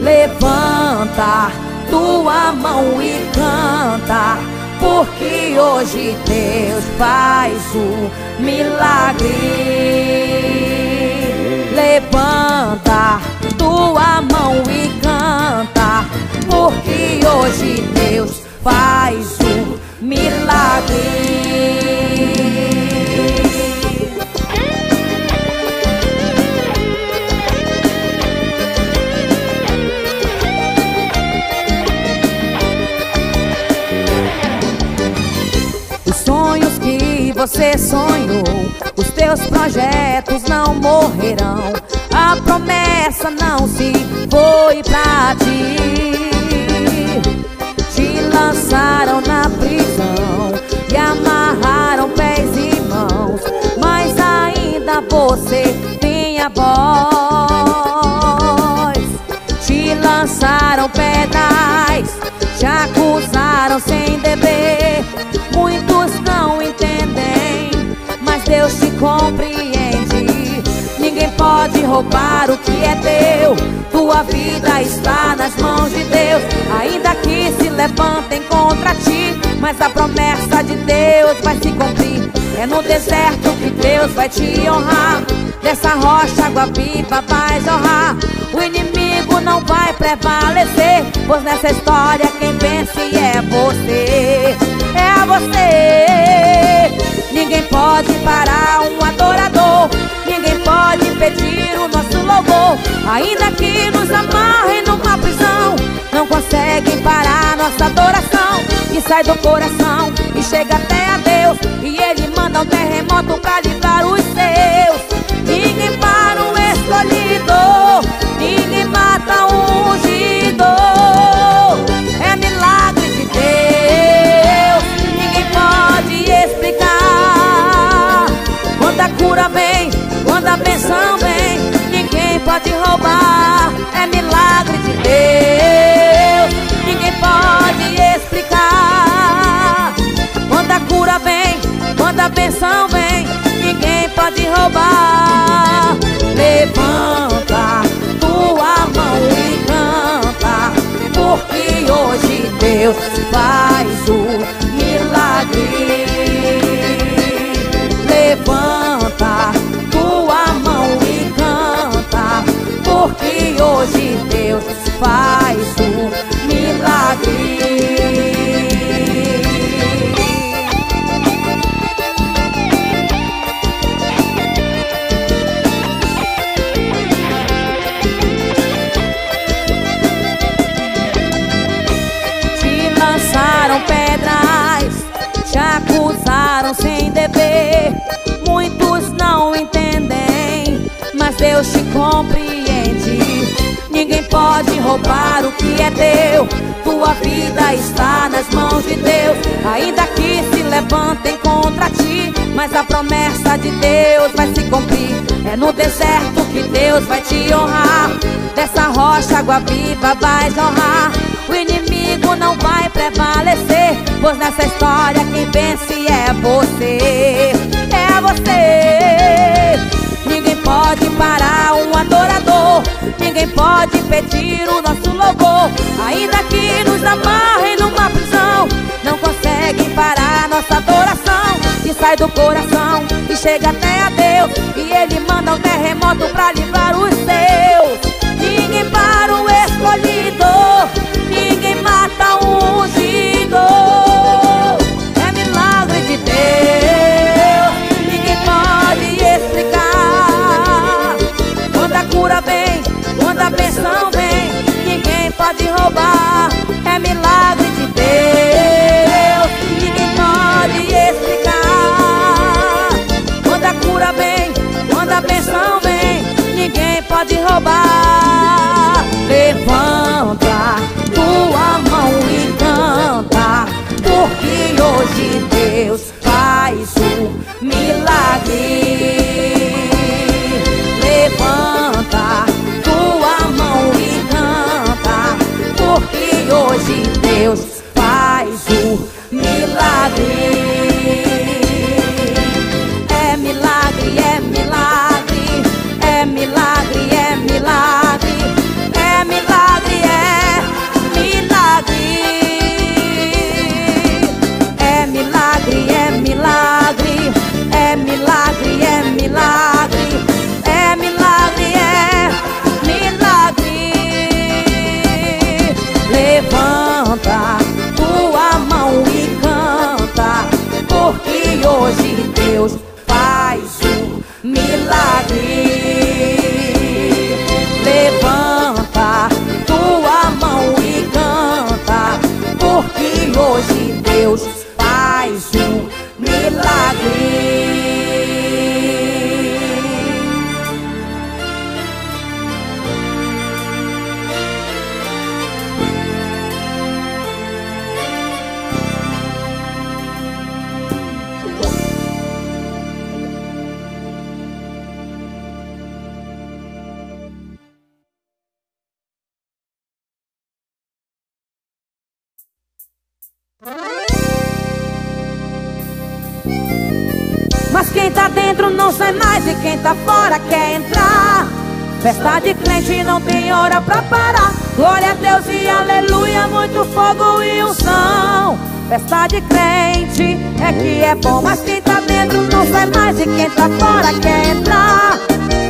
Levanta tua mão e canta, porque hoje Deus faz um milagre. Levanta tua mão e canta, porque hoje Deus faz um milagre. Você sonhou, os teus projetos não morrerão, a promessa não se foi pra ti. Te lançaram na prisão e amarraram pés e mãos, mas ainda você tem a voz. Te lançaram pedais, te acusaram sem dever, muitos não entendem, mas Deus te compreende. Ninguém pode roubar o que é teu, tua vida está nas mãos de Deus. Ainda que se levantem contra ti, mas a promessa de Deus vai se cumprir. É no deserto que Deus vai te honrar, dessa rocha água viva vai jorrar. O inimigo não vai prevalecer, pois nessa história quem vence é você, é você. Ninguém pode parar um adorador, ninguém pode impedir o nosso louvor. Ainda que nos amarrem numa prisão, não conseguem parar nossa adoração, que sai do coração e chega até a Deus, e Ele manda um terremoto pra livrar os seus. Ninguém para o escolhido, ninguém mata o ungido, é milagre de Deus, ninguém pode explicar. Quando a cura vem, quando a bênção vem, ninguém pode roubar, é milagre de Deus, ninguém pode explicar. Quando a cura vem, quando a bênção vem, ninguém pode roubar. Levanta tua mão e canta, porque hoje Deus faz um milagre. Levanta tua mão e canta, porque hoje Deus faz um milagre. Te acusaram sem dever, muitos não entendem, mas Deus te compreende. Ninguém pode roubar o que é teu, tua vida está nas mãos de Deus. Ainda que se levantem contra ti, mas a promessa de Deus vai se cumprir. É no deserto que Deus vai te honrar, dessa rocha água viva vai jorrar. O inimigo não vai prevalecer, pois nessa história quem vence é você, é você. Ninguém pode parar um adorador, ninguém pode impedir o nosso louvor. Ainda que nos amarrem numa prisão, não conseguem parar nossa adoração, que sai do coração e chega até a Deus, e Ele manda um terremoto pra livrar os seus. Ninguém para o escolhido, ninguém mata o ungido, é milagre de Deus, ninguém pode explicar. Quando a cura vem, quando a bênção vem, ninguém pode roubar, é milagre de Deus, ninguém pode explicar. Quando a cura vem, quando a bênção vem, ninguém pode roubar. Levanta tua mão e canta, porque hoje Deus faz um milagre. Levanta tua mão e canta, porque hoje Deus faz um milagre. É milagre, é milagre, é milagre, é milagre. Mas quem tá dentro não sai mais e quem tá fora quer entrar. Festa de crente não tem hora pra parar. Glória a Deus e aleluia, muito fogo e unção. Festa de crente é que é bom. Mas quem tá dentro não sai mais e quem tá fora quer entrar.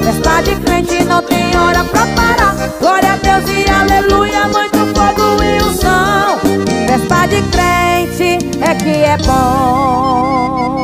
Festa de crente não tem hora pra parar. Glória a Deus e aleluia, muito fogo e unção. Festa de crente é que é bom.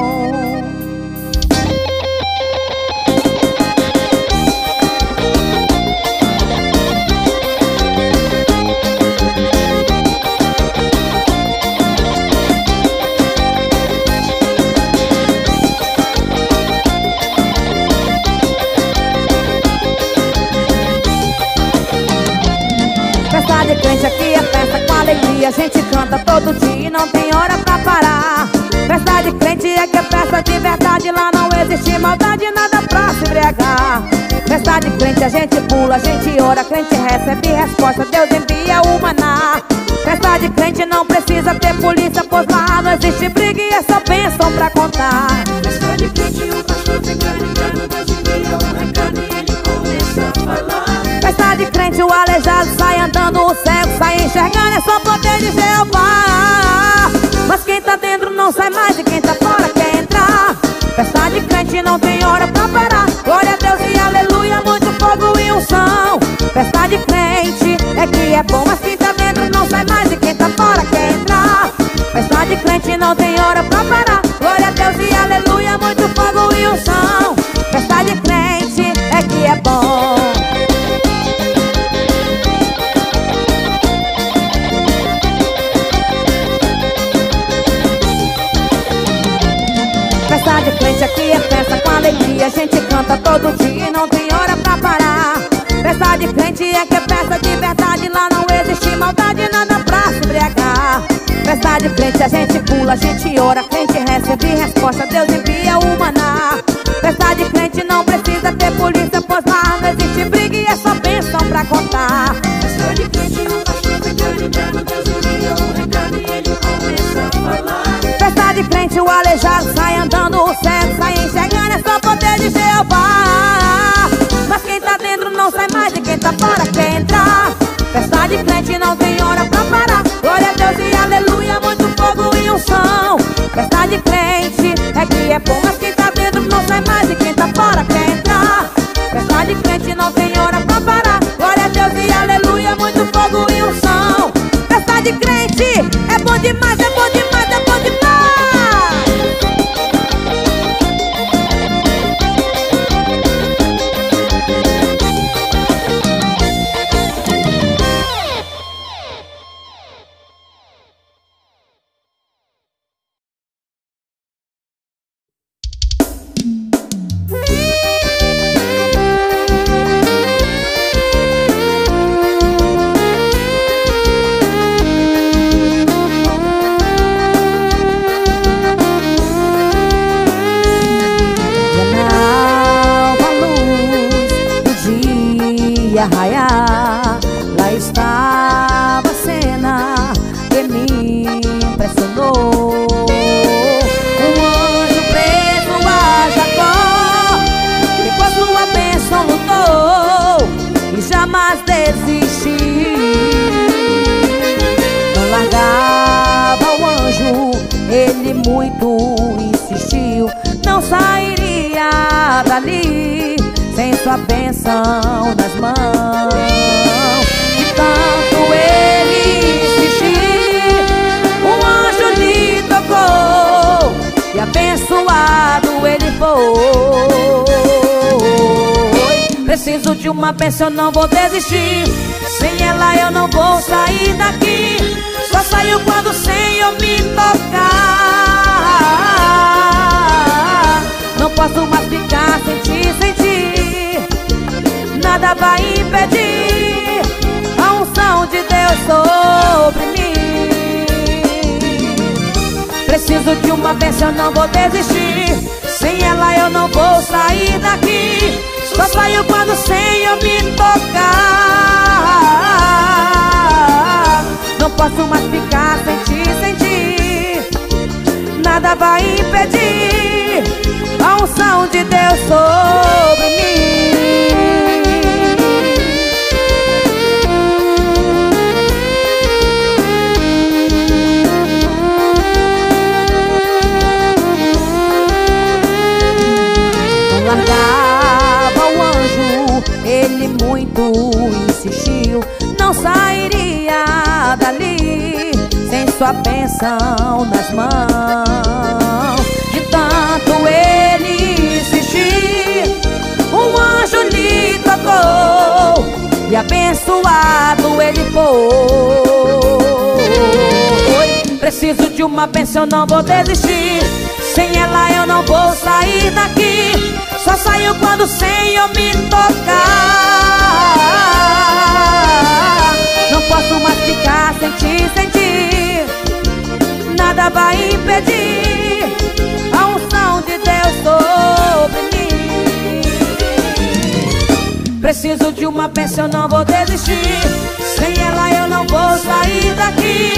Festa de crente aqui é festa com alegria, a gente canta todo dia e não tem hora pra parar. Festa de crente é que é festa de verdade, lá não existe maldade, nada pra se embriagar. Festa de crente a gente pula, a gente ora, a crente recebe resposta, Deus envia o maná. Festa de crente não precisa ter polícia, pois lá não existe briga e é só bênção pra contar. Festa de crente o pastor tem carinho, Deus envia o recado e ele começa a falar. Festa de crente o aleijado sai andando, o cego sai enxergando, é só poder de Jeová. Mas quem tá dentro não sai mais e quem tá fora quer entrar. Festa de crente não tem hora pra parar. Glória a Deus e aleluia, muito fogo e unção. Festa de crente é que é bom. Mas quem tá dentro não sai mais e quem tá fora quer entrar. Festa de crente não tem hora pra parar. Glória a Deus e aleluia, muito fogo e unção. Festa de crente é que é bom. Festa de crente aqui é festa com alegria, a gente canta todo dia e não tem hora pra parar. Festa de crente é que é festa de verdade, lá não existe maldade, nada pra se embriagar. Festa de crente a gente pula, a gente ora, a crente recebe resposta, Deus envia o maná. Festa de crente não precisa ter polícia, pois lá não existe briga e é só bênção pra contar. Festa de crente não pastor fica ligado, Deus envia o recado e ele começa a falar. Festa de crente o aleijado sai andando, o cego sai enxergando, é só poder de Jeová. Mas quem tá dentro não sai mais e quem tá fora quer entrar. Festa de crente não tem hora pra parar. Glória a Deus e aleluia, muito fogo e unção. Festa de crente é que é bom. Mas quem tá dentro não sai mais e quem tá fora quer entrar. Festa de crente não tem hora pra parar. Glória a Deus e aleluia, muito fogo e unção. Festa de crente é bom demais, é bom demais, é bom demais. Preciso de uma bênção, eu não vou desistir. Sem ela eu não vou sair daqui. Só saio quando o Senhor me tocar. Não posso mais ficar sem te sentir. Nada vai impedir a unção de Deus sobre mim. Preciso de uma bênção, eu não vou desistir. Sem ela eu não vou sair daqui. Só saio quando o Senhor me tocar. Não posso mais ficar sem te sentir. nada vai impedir a unção de Deus sobre mim. Não largava o anjo, ele muito insistiu, não sairia dali sem sua bênção nas mãos. De tanto ele insistir, um anjo lhe tocou e abençoado ele foi. Preciso de uma bênção, eu não vou desistir, sem ela eu não vou sair daqui. Só saio quando o Senhor me tocar. Não posso mais ficar sem te sentir, nada vai impedir a unção de Deus sobre mim. Preciso de uma bênção, eu não vou desistir, sem ela eu não vou sair daqui.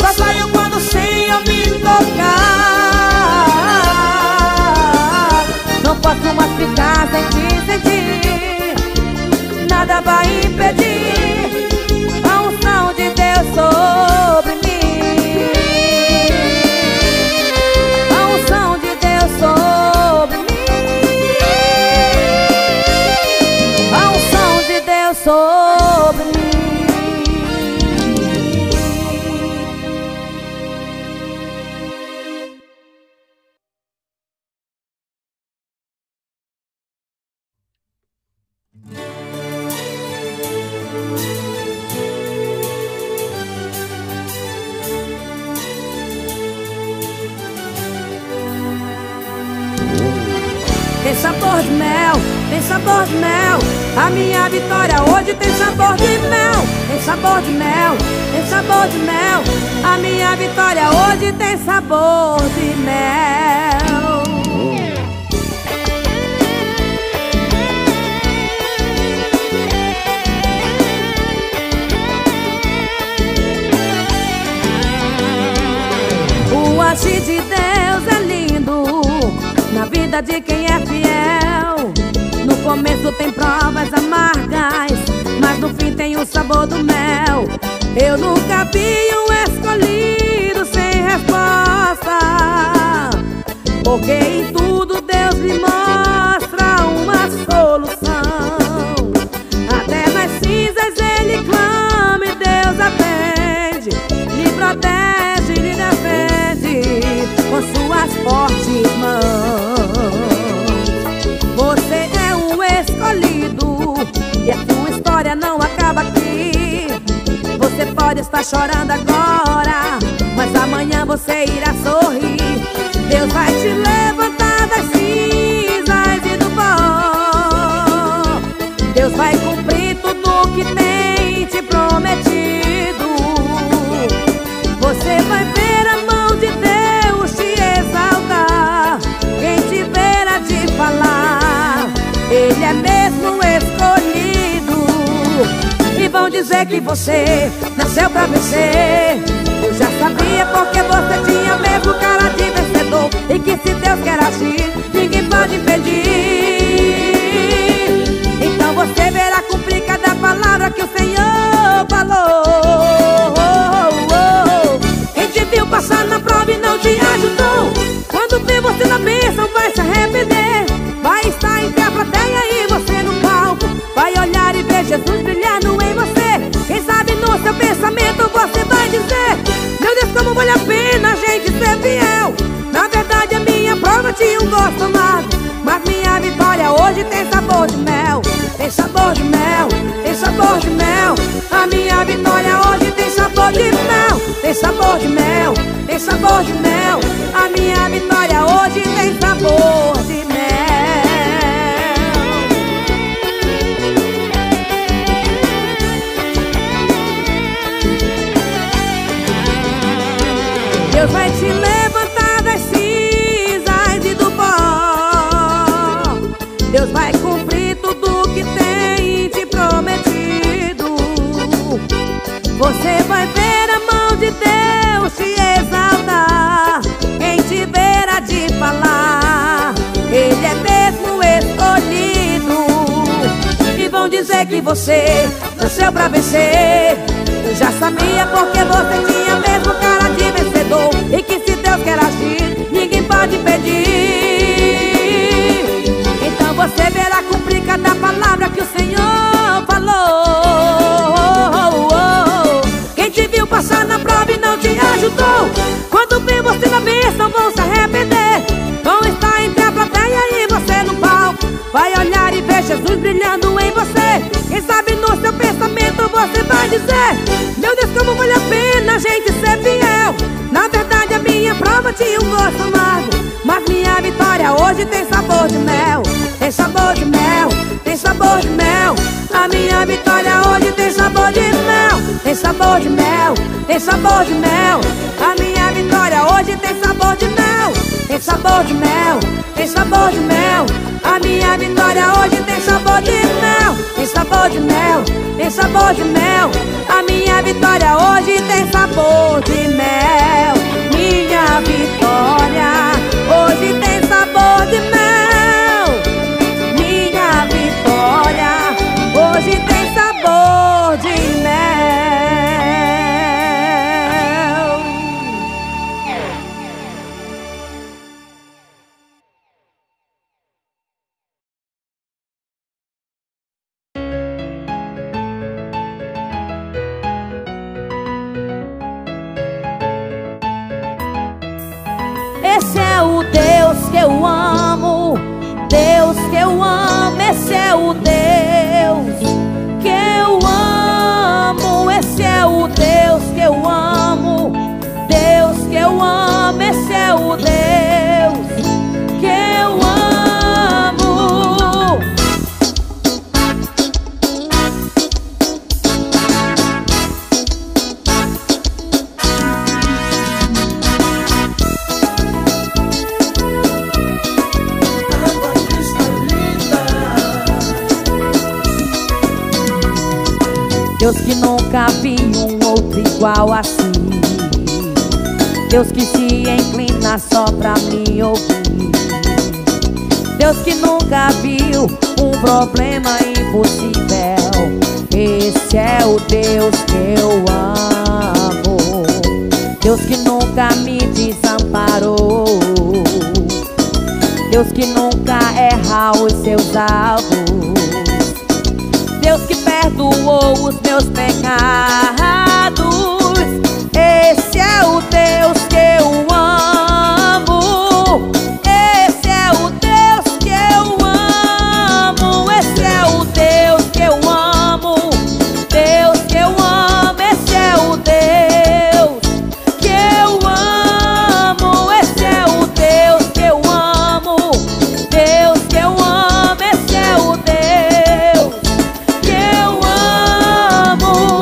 Só saio quando o Senhor me tocar. Não posso mais ficar sem te sentir, nada vai impedir de Deus sobre mim, a unção de Deus sobre mim, a unção de Deus sobre mim. Tem sabor de mel, a minha vitória hoje tem sabor de mel. Tem sabor de mel, tem sabor de mel, a minha vitória hoje tem sabor de mel. O agir de Deus é lindo na vida de quem é fiel. No começo tem provas amargas, mas no fim tem o sabor do mel. Eu nunca vi um escolhido sem resposta, porque em tudo Deus lhe mostra uma solução. Até nas cinzas ele clama e Deus atende, lhe protege, lhe defende com suas fortes mãos. Você é o escolhido e a sua história não acaba aqui. Você pode estar chorando agora, mas amanhã você irá sorrir. Deus vai te levantar das cinzas e do pó. Deus vai cumprir tudo o que tem te prometido. Você vai ver a mão de Deus te falar, ele é mesmo escolhido. E vão dizer que você nasceu pra vencer. Eu já sabia porque você tinha mesmo cara de vencedor. E que se Deus quer agir, ninguém pode impedir. Então você verá cumprir cada palavra que o Senhor falou. Quem te viu passar na prova e não te ajudou, quando vê você na bênção vai se arrepender. Vai estar entre a plateia e você no palco, vai olhar e ver Jesus brilhando em você. Quem sabe no seu pensamento você vai dizer: meu Deus, como vale a pena a gente ser fiel. Na verdade a minha prova tinha um gosto amado, mas minha vitória hoje tem sabor de mel. Tem sabor de mel, tem sabor de mel, a minha vitória hoje tem sabor de mel. Tem sabor de mel, tem sabor de mel, a minha vitória hoje tem sabor de mel. Deus vai te levantar das cinzas e do pó. Deus vai cumprir tudo o que tem te prometido. Você vai ver a mão de Deus te exaltar. Quem te vê que você nasceu pra vencer. Eu já sabia porque você tinha mesmo cara de vencedor. E que se Deus quer agir, ninguém pode impedir. Então você verá cumprir cada palavra que o Senhor falou. Quem te viu passar na prova e não te ajudou, quando vê você na bênção vão se arrepender. Vão estar entre a plateia e você no palco. Vai olhar e ver Jesus brilhando em você. Quem sabe no seu pensamento você vai dizer: meu Deus, como vale a pena a gente ser fiel. Na verdade a minha prova tinha um gosto amargo, mas minha vitória hoje tem sabor de mel. Tem sabor de mel, tem sabor de mel. A minha vitória hoje tem sabor de mel. Tem sabor de mel, tem sabor de mel. A minha vitória hoje tem sabor de mel. Tem sabor de mel, tem sabor de mel. A minha vitória hoje tem sabor de mel. Tem sabor de mel, tem sabor de mel. A minha vitória hoje tem sabor de mel. Minha vitória hoje tem sabor de mel. Minha vitória hoje tem sabor de mel. Esse é o Deus que eu amo, Deus que eu amo. Esse é o Deus que eu amo. Esse é o Deus que eu amo, Deus que eu amo. Esse é o Deus que eu amo. Deus que nunca vi um outro igual assim, Deus que se inclina só pra me ouvir, Deus que nunca viu um problema impossível. Esse é o Deus que eu amo, Deus que nunca me desamparou, Deus que nunca erra os seus alvos, Deus que perdoou os meus pecados. Esse é o Deus que eu amo. Esse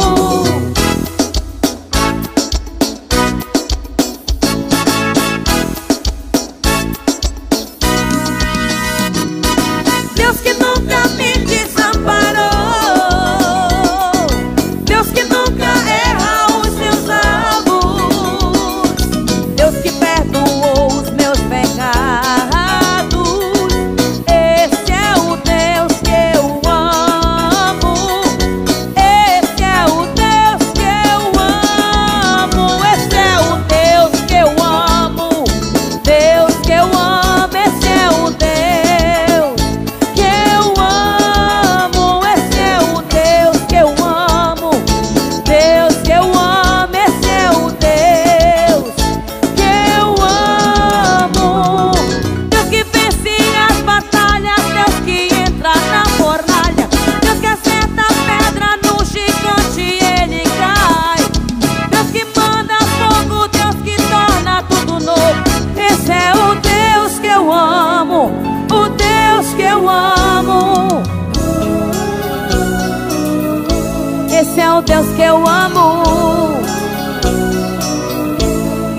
é o Deus que eu amo. Esse é o Deus que eu amo. Deus que eu amo.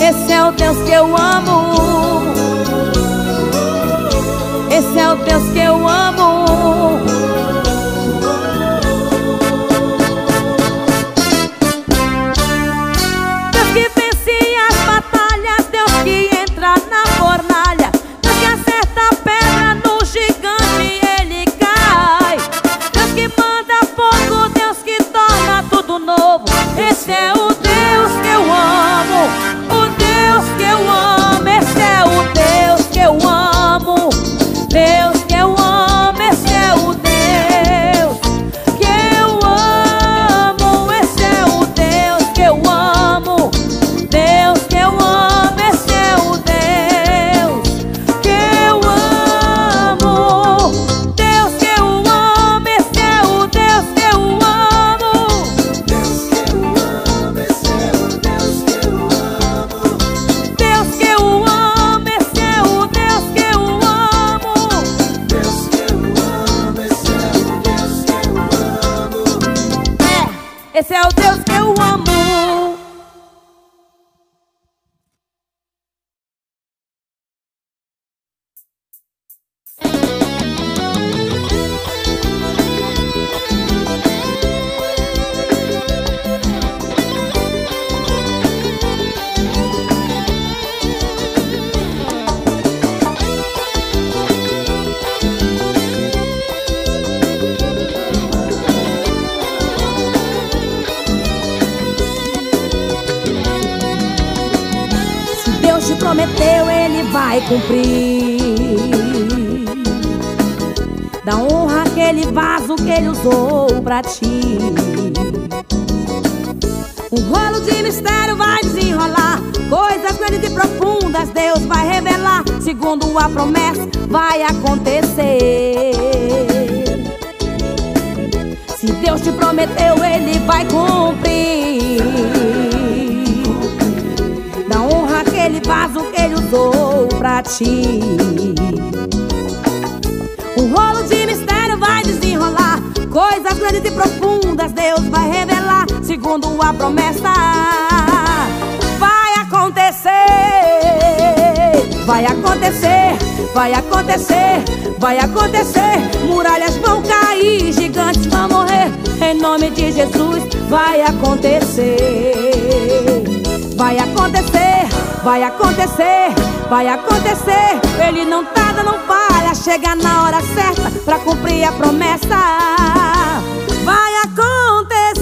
Esse é o Deus que eu amo. Esse é o Deus que eu amo. Deus que eu amo. Esse é o Deus. Esse é o Deus que eu amo, o Deus que eu amo. Esse é o Deus que eu amo, Deus que eu amo. Esse é o Deus que eu amo. Esse é o Deus que eu amo, Deus que eu amo. Esse é o Deus que eu amo, Deus que eu amo. Esse é o Deus que eu amo, Deus que eu amo. Esse é o Deus que eu amo, Deus que eu amo. Esse é o Deus que eu amo, Deus que eu amo. Esse é o Deus que eu amo. É, esse é o Deus que eu amo. Prometeu, ele vai cumprir. Da honra aquele vaso que ele usou pra ti, um rolo de mistério vai desenrolar. Coisas grandes e profundas Deus vai revelar. Segundo a promessa vai acontecer. Se Deus te prometeu, ele vai cumprir. Ele faz o que ele usou pra ti. Um rolo de mistério vai desenrolar. Coisas grandes e profundas Deus vai revelar. Segundo a promessa vai acontecer. Vai acontecer, vai acontecer, vai acontecer. Muralhas vão cair, gigantes vão morrer. Em nome de Jesus vai acontecer. Vai acontecer, vai acontecer, vai acontecer. Ele não tarda, não falha, chega na hora certa pra cumprir a promessa. Vai acontecer.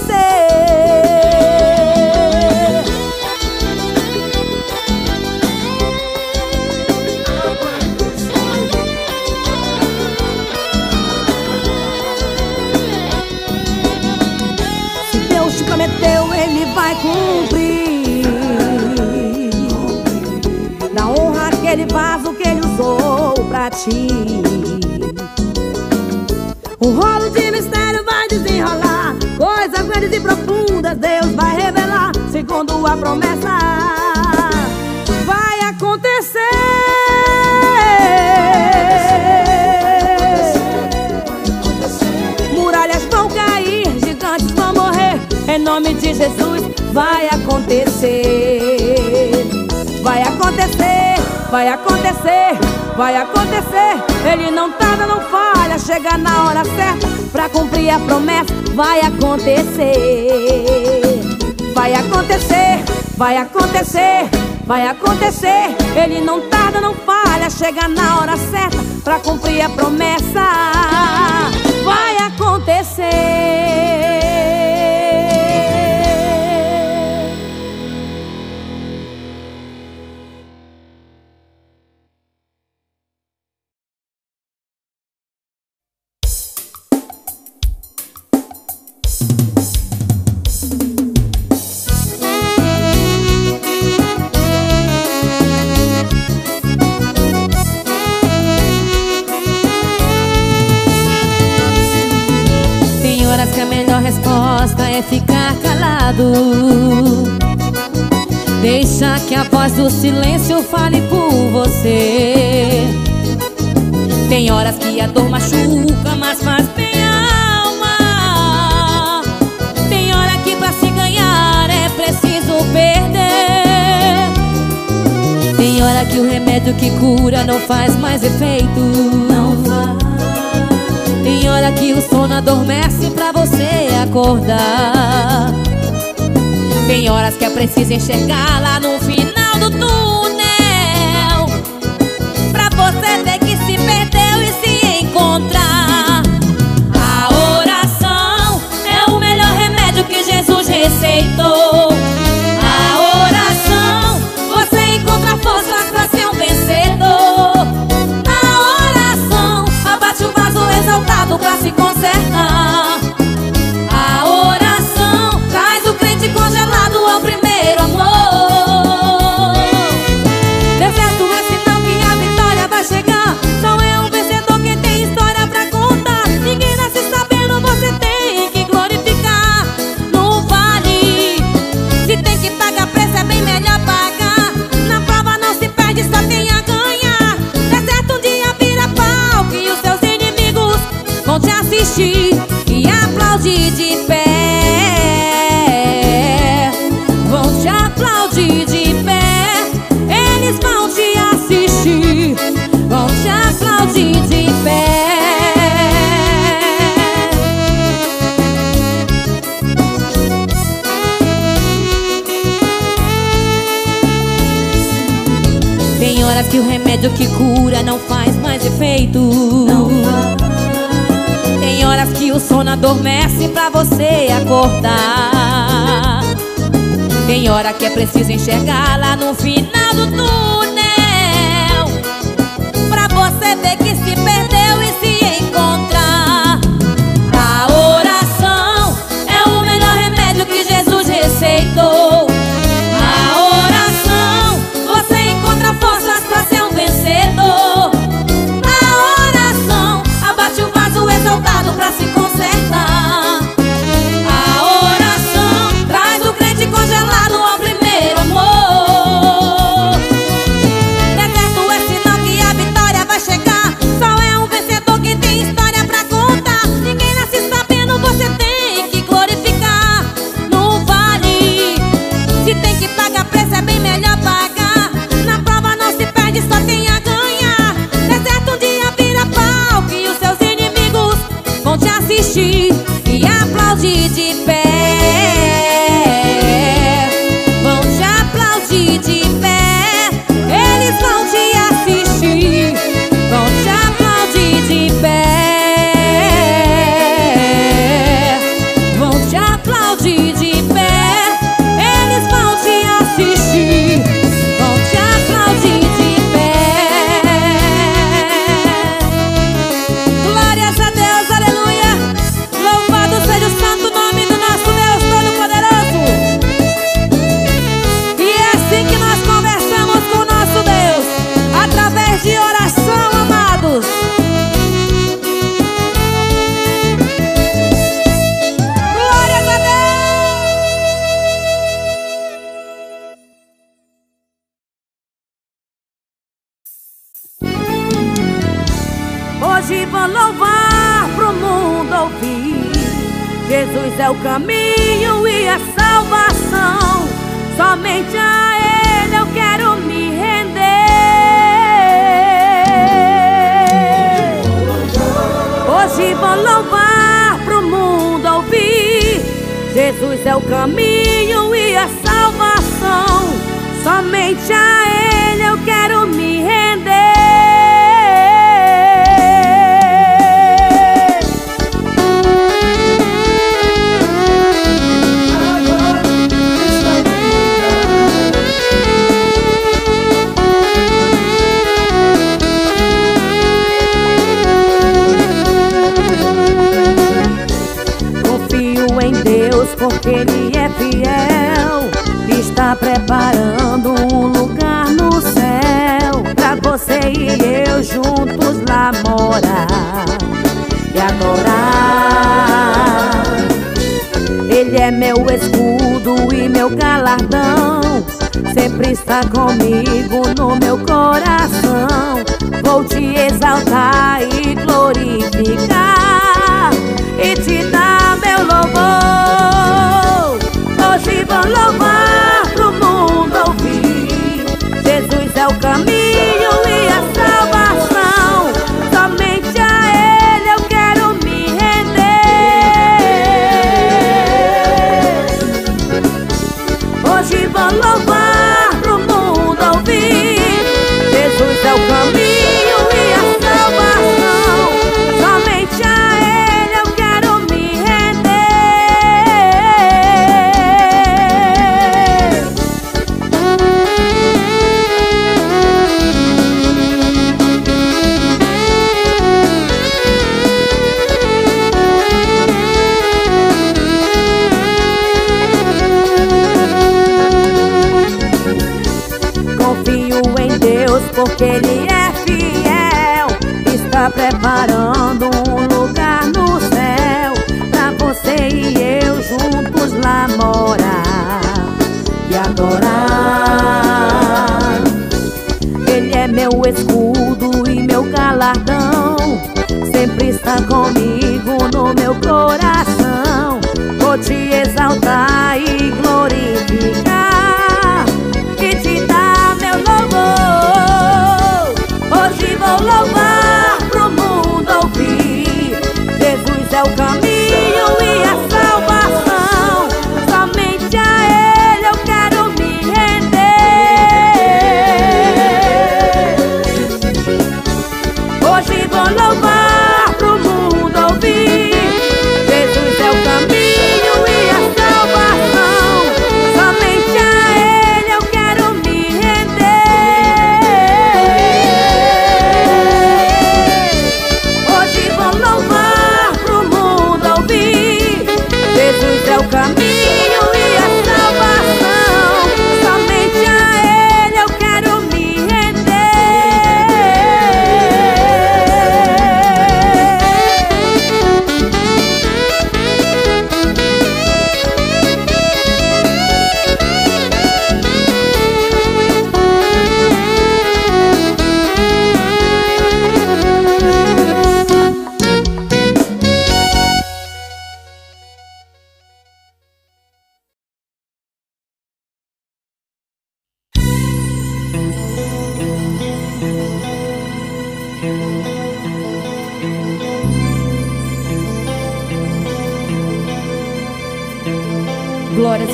Se Deus te prometeu, ele vai cumprir. Da honra aquele vaso que ele usou pra ti, um rolo de mistério vai desenrolar. Coisas grandes e profundas Deus vai revelar. Segundo a promessa vai acontecer. Muralhas vão cair, gigantes vão morrer. Em nome de Jesus vai acontecer. Vai acontecer, vai acontecer, vai acontecer. Ele não tarda, não falha, chega na hora certa pra cumprir a promessa. Vai acontecer, vai acontecer, vai acontecer, vai acontecer. Ele não tarda, não falha, chega na hora certa pra cumprir a promessa. Vai acontecer. É ficar calado, deixa que a voz do silêncio fale por você. Tem horas que a dor machuca, mas faz bem a alma. Tem hora que pra se ganhar é preciso perder. Tem hora que o remédio que cura não faz mais efeito, não faz. Tem hora que o sono adormece pra você acordar. Tem horas que é preciso enxergar lá no final do túnel, pra você ver que se perdeu e se encontrar. A oração é o melhor remédio que Jesus receitou. Agora que o remédio que cura não faz mais efeito, não. Tem horas que o sono adormece pra você acordar. Tem hora que é preciso enxergar lá no final do túnel, pra você ver que se perdeu e se encontrar. A oração é o melhor remédio que Jesus receitou.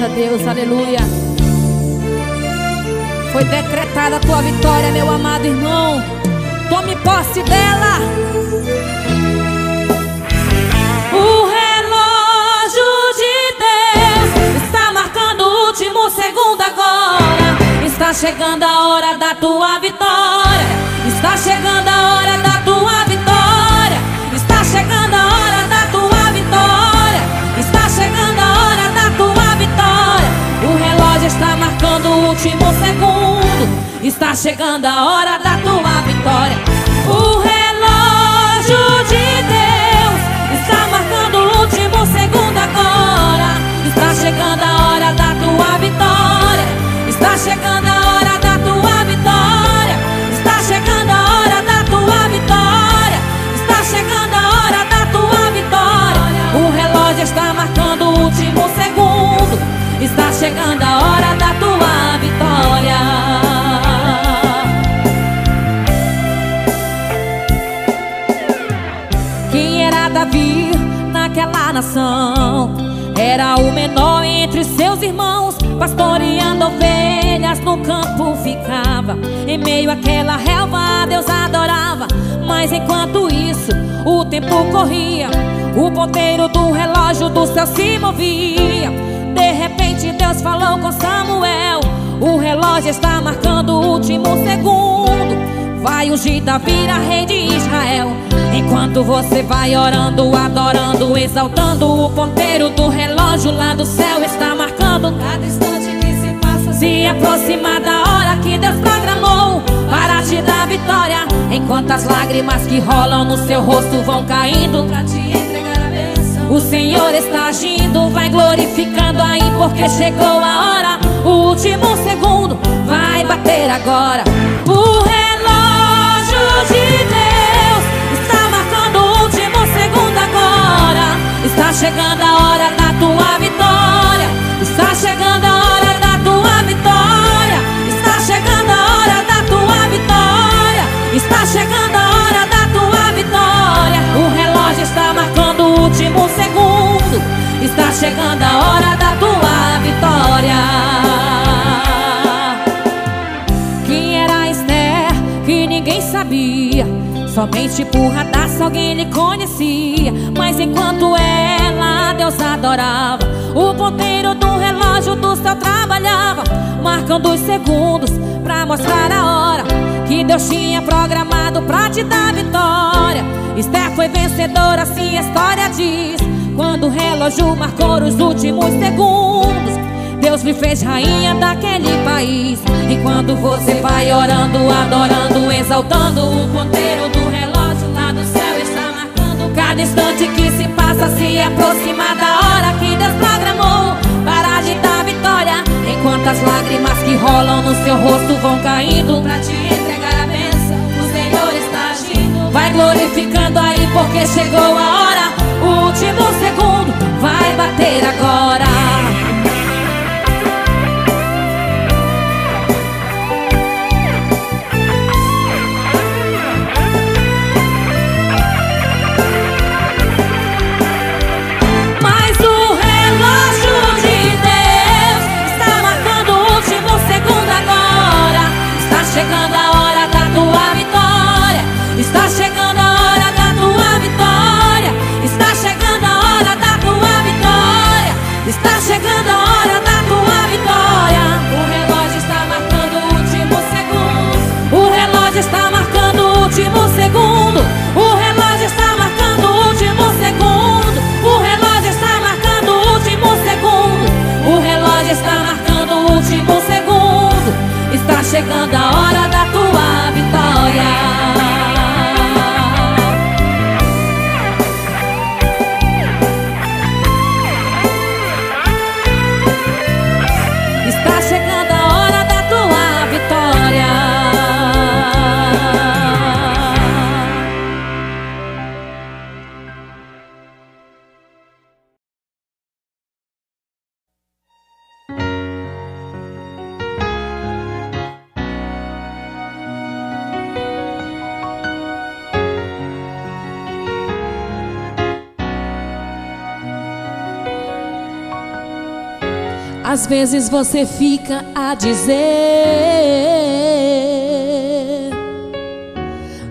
Graças a Deus, aleluia. Foi decretada a tua vitória, meu amado irmão. Tome posse dela. O relógio de Deus está marcando o último segundo agora. Está chegando a hora da tua vitória. Está chegando a hora da tua vitória. Está chegando a hora da tua vitória. Está chegando a hora da tua vitória. O relógio está marcando o último segundo. Está chegando a hora da tua vitória. O relógio de Deus está marcando o último segundo agora. Está chegando a hora da tua vitória. Está chegando a hora da tua vitória. Está chegando a hora da tua vitória. Está chegando a hora da tua vitória. O relógio está marcando o último segundo. Está chegando a hora da tua vitória. Davi naquela nação era o menor entre seus irmãos, pastoreando ovelhas no campo ficava. Em meio àquela relva Deus adorava, mas enquanto isso o tempo corria. O ponteiro do relógio do céu se movia. De repente Deus falou com Samuel: o relógio está marcando o último segundo. Vai ungir Davi, rei de Israel. Enquanto você vai orando, adorando, exaltando, o ponteiro do relógio lá do céu está marcando cada instante que se passa. Se aproxima da hora que Deus programou para te dar vitória. Enquanto as lágrimas que rolam no seu rosto vão caindo pra te entregar a bênção, o Senhor está agindo. Vai glorificando aí, porque chegou a hora. O último segundo vai bater agora. O rei de Deus está marcando o último segundo agora. Está chegando a hora da tua vitória. Está chegando a hora da tua vitória. Está chegando a hora da tua vitória. Está chegando a hora da tua vitória. O relógio está marcando o último segundo. Está chegando a hora da tua vitória. Ninguém sabia, somente por radaço alguém lhe conhecia. Mas enquanto ela, Deus adorava, o ponteiro do relógio do céu trabalhava, marcando os segundos pra mostrar a hora que Deus tinha programado pra te dar vitória. Esther foi vencedora, assim a história diz. Quando o relógio marcou os últimos segundos, Deus me fez rainha daquele país. E quando você vai orando, adorando, exaltando, o ponteiro do relógio lá do céu está marcando cada instante que se passa. Se aproxima da hora que Deus programou para te dar vitória. Enquanto as lágrimas que rolam no seu rosto vão caindo pra te entregar a bênção, o Senhor está agindo. Vai glorificando aí, porque chegou a hora. O último segundo vai bater agora. Chegando a hora da tua vitória. Está chegando a hora da tua vitória. Está chegando a hora da tua vitória. Está chegando Às vezes você fica a dizer: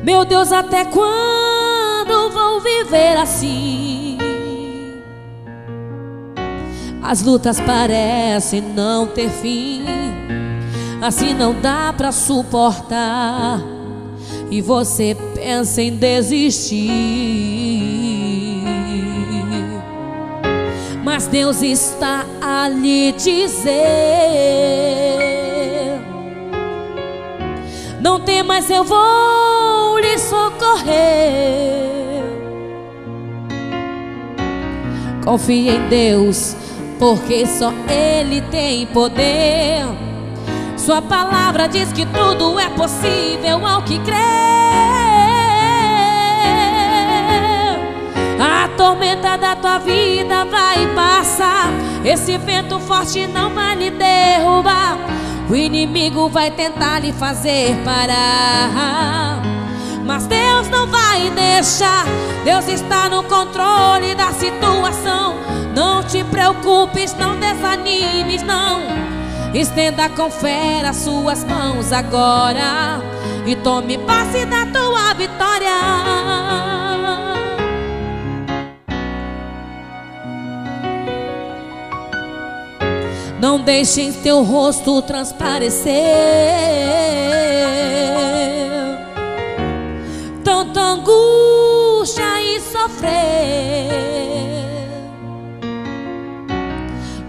meu Deus, até quando vou viver assim? As lutas parecem não ter fim, assim não dá pra suportar, e você pensa em desistir. Mas Deus está a lhe dizer: não temas, eu vou lhe socorrer. Confie em Deus, porque só Ele tem poder. Sua palavra diz que tudo é possível ao que crer. A tormenta da tua vida vai passar, esse vento forte não vai lhe derrubar. O inimigo vai tentar lhe fazer parar, mas Deus não vai deixar. Deus está no controle da situação. Não te preocupes, não desanimes, não. Estenda com fé as suas mãos agora e tome posse da tua vitória. Não deixes teu rosto transparecer tanta angústia e sofrer.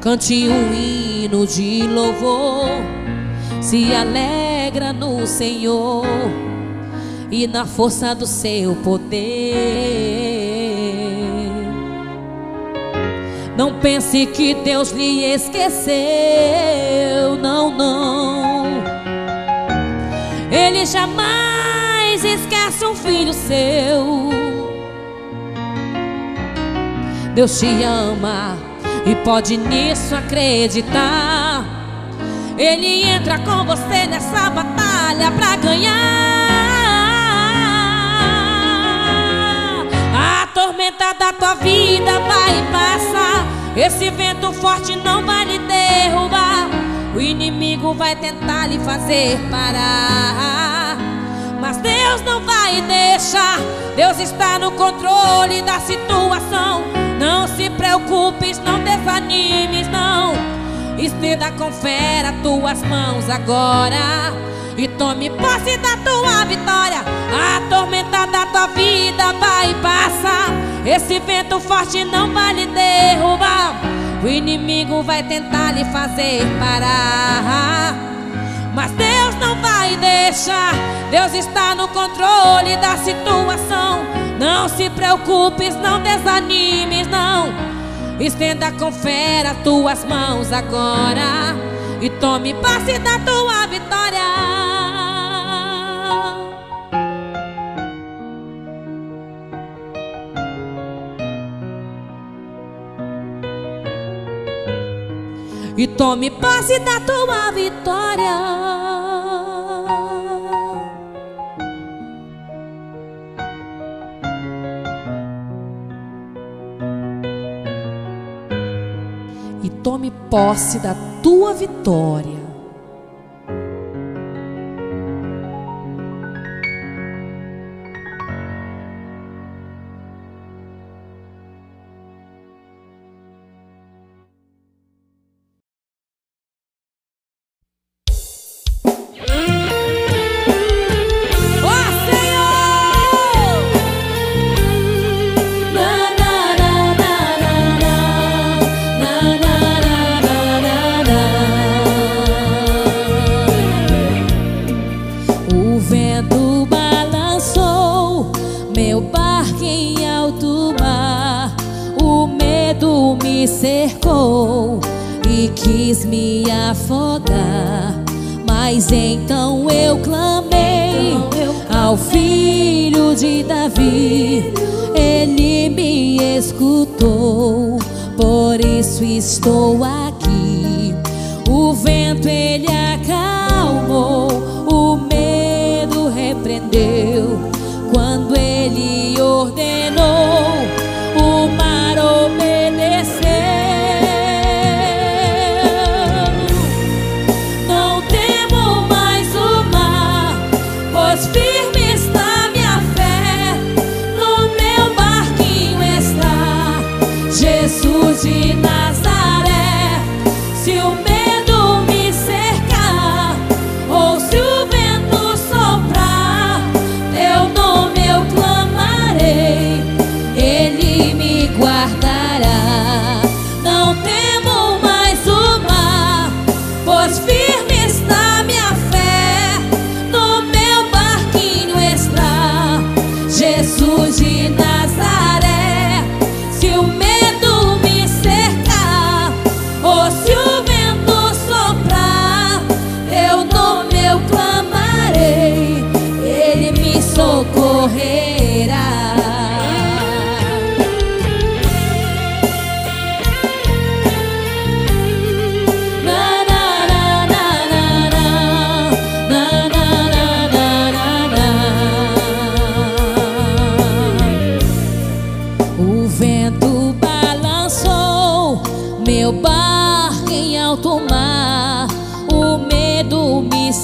Cante um hino de louvor, se alegra no Senhor e na força do seu poder. Não pense que Deus lhe esqueceu, não, não. Ele jamais esquece um filho seu. Deus te ama e pode nisso acreditar. Ele entra com você nessa batalha pra ganhar. A tormenta da tua vida vai passar, esse vento forte não vai lhe derrubar. O inimigo vai tentar lhe fazer parar, mas Deus não vai deixar. Deus está no controle da situação. Não se preocupes, não desanimes, não. Estenda com fé as tuas mãos agora e tome posse da tua vitória. A tormenta da tua vida vai passar, esse vento forte não vai lhe derrubar. O inimigo vai tentar lhe fazer parar, mas Deus não vai deixar. Deus está no controle da situação. Não se preocupes, não desanimes, não. Estenda com fé as tuas mãos agora e tome posse da tua vitória. E tome posse da tua vitória. E tome posse da tua vitória.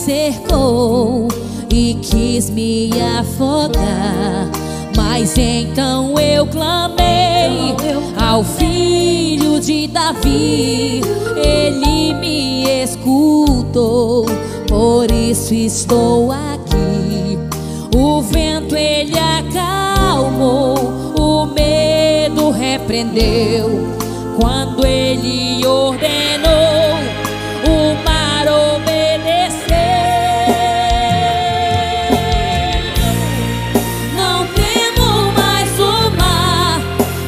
cercou e quis me afogar, mas então eu clamei ao Filho de Davi. Ele me escutou, por isso estou aqui. O vento ele acalmou, o medo repreendeu, quando ele ordenou, o mar obedeceu. Não temo mais o mar,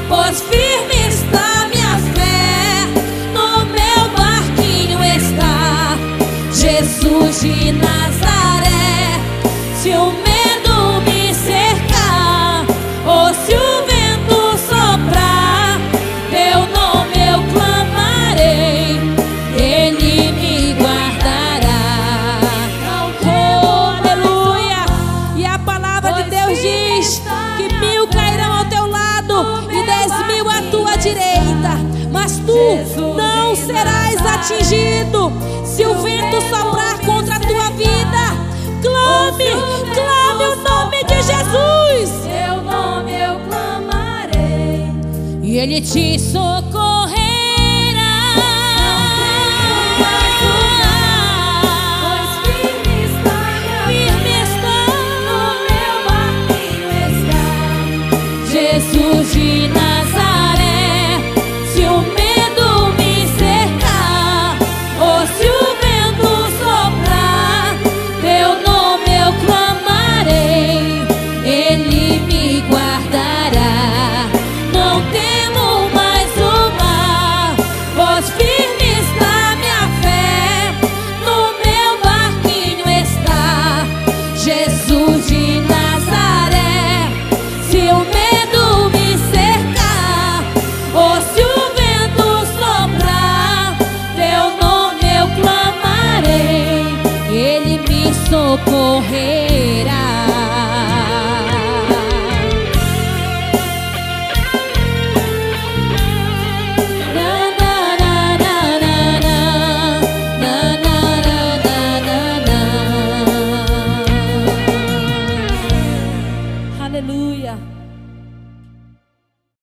pois firme está minha fé. No meu barquinho está Jesus de Nazaré. Se o medo me cercar, ou se o não serás atingido. Se o vento soprar contra a tua vida, clame, clame o nome de Jesus. Seu nome eu clamarei e ele te socorrerá.